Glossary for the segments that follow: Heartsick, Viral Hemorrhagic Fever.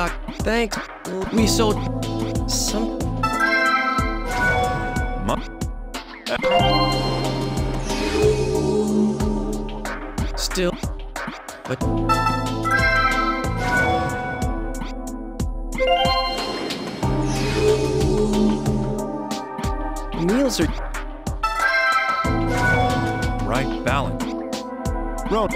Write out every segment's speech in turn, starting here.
Doc, thanks. We sold some. Still, but meals are right balance. Road.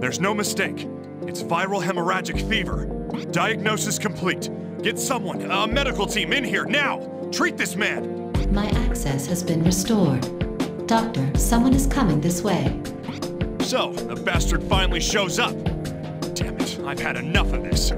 There's no mistake. It's viral hemorrhagic fever. Diagnosis complete. Get someone, a medical team, in here now! Treat this man! My access has been restored. Doctor, someone is coming this way. So, the bastard finally shows up. Damn it, I've had enough of this.